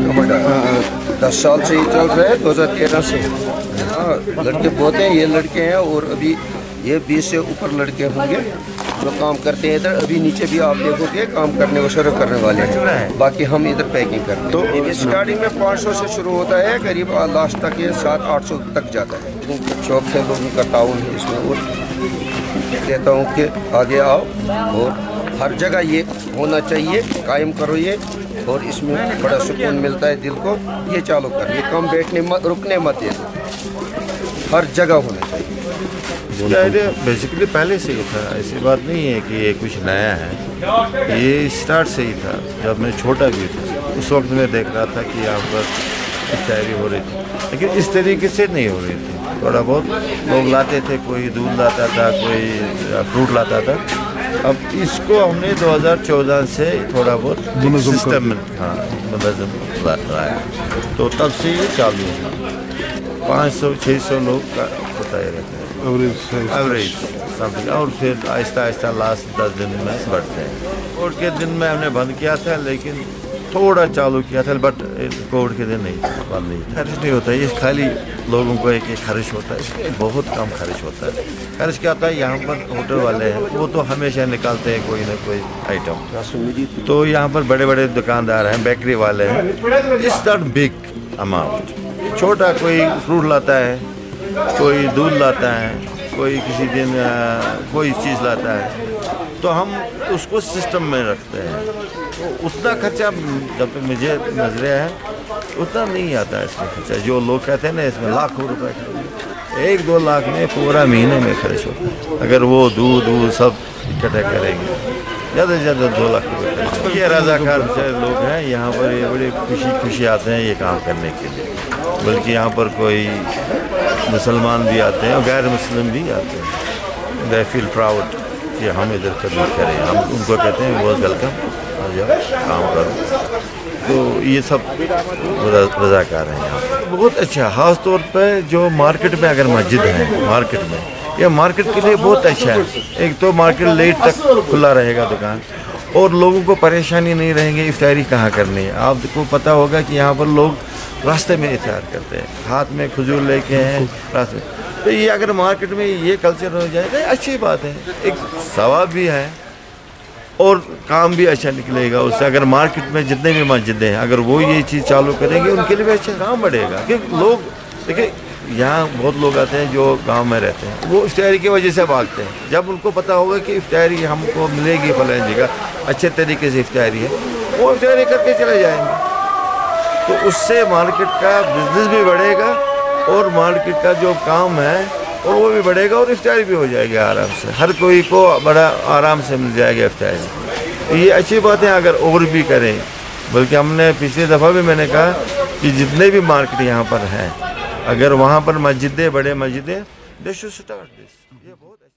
10 साल से ये चल रहा है, 2013 से। लड़के बहुत हैं, ये लड़के हैं और अभी ये 20 से ऊपर लड़के होंगे जो काम करते हैं इधर। अभी नीचे भी आप देखोगे काम करने को शुरू करने वाले हैं, बाकी हम इधर पैकिंग करते हैं। तो स्टार्टिंग में 500 से शुरू होता है, करीब लास्ट तक ये 700-800 तक जाता है। शौक है लोगों का, ताउन है इसमें, और कहता हूँ कि आगे आओ और हर जगह ये होना चाहिए, कायम करो ये, और इसमें बड़ा सुकून मिलता है दिल को। ये चालू कर, ये कम बैठने मत, रुकने मत, ये हर जगह होना चाहिए। बेसिकली पहले से ही था, ऐसी बात नहीं है कि ये कुछ नया है, ये स्टार्ट से ही था। जब मैं छोटा भी था उस वक्त मैं देख रहा था कि यहाँ पर इफ्तारी हो रही थी, लेकिन इस तरीके से नहीं हो रही थी। थोड़ा बहुत लोग लाते थे, कोई दूध लाता था, कोई फ्रूट लाता था। अब इसको हमने 2014 से थोड़ा बहुत सिस्टम में मुनज़्ज़म लाया, तो तब से ये चालू है। 500-600 लोग का होता ही रहता है एवरेज, और फिर आहिस्ता आहिस्ता लास्ट 10 दिन में बढ़ते हैं। कोविड के दिन में हमने बंद किया था, लेकिन थोड़ा चालू किया था, बट कोविड के दिन नहीं बंद नहीं, खर्च नहीं होता है। ये खाली लोगों को एक खर्च होता है, इसमें बहुत कम खर्च होता है। खर्च क्या होता है, यहाँ पर होटल वाले हैं वो तो हमेशा निकालते हैं कोई ना कोई आइटम। तो यहाँ पर बड़े बड़े दुकानदार हैं, बेकरी वाले हैं। इस दट बिग अमाउंट, छोटा कोई फ्रूट लाता है, कोई दूध लाता है, कोई किसी दिन कोई चीज़ लाता है, तो हम उसको सिस्टम में रखते हैं। तो उतना खर्चा जब तक मुझे नजरे है उतना नहीं आता इसमें खर्चा। जो लोग कहते हैं ना इसमें लाखों रुपए खर्च, 1-2 लाख में पूरा महीने में खर्च होता, अगर वो दूध वूध सब इकट्ठा करेंगे ज़्यादा से ज़्यादा 2 लाख रुपये खर्च। ये रजाकार लोग हैं यहाँ पर, ये बड़े खुशी खुशी आते हैं ये काम करने के लिए। बल्कि यहाँ पर कोई मुसलमान भी आते हैं और गैर मुस्लिम भी आते हैं। दे फील प्राउड कि हम इधर खिदमत करें। हम उनको कहते हैं बहुत वेलकम, और जब काम करो तो ये सब रजाकार हैं यहाँ पर। बहुत अच्छा, ख़ास तौर पर जो मार्केट में, अगर मस्जिद है मार्केट में, ये मार्केट के लिए बहुत अच्छा है। एक तो मार्केट लेट तक खुला रहेगा दुकान, और लोगों को परेशानी नहीं रहेगी इफ्तारी कहाँ करनी है। आपको पता होगा कि यहाँ पर लोग रास्ते में इफ्तार करते हैं, हाथ में खजूर लेके हैं रास्ते में। तो ये अगर मार्केट में ये कल्चर हो जाएगा अच्छी बात है, एक सवाब भी है और काम भी अच्छा निकलेगा उससे। अगर मार्केट में जितने भी मस्जिदें हैं अगर वो ये चीज़ चालू करेंगे उनके लिए भी अच्छा काम बढ़ेगा। क्योंकि लोग देखिए यहाँ बहुत लोग आते हैं जो गांव में रहते हैं, वो इफ्तारी की वजह से भागते हैं। जब उनको पता होगा कि इफ्तारी हमको मिलेगी फलां जगह, अच्छे तरीके से इफ्तारी है, वो इफ्तारी करके चले जाएंगे। तो उससे मार्केट का बिजनेस भी बढ़ेगा और मार्केट का जो काम है और वो भी बढ़ेगा, और इफ्तारी भी हो जाएगी आराम से, हर कोई को बड़ा आराम से मिल जाएगा इफ्तारी। ये अच्छी बात है अगर और भी करें। बल्कि हमने पिछली दफ़ा भी मैंने कहा कि जितने भी मार्केट यहाँ पर हैं, अगर वहाँ पर मस्जिदें, बड़े मस्जिदें, दे शुड स्टार्ट दिस। ये बहुत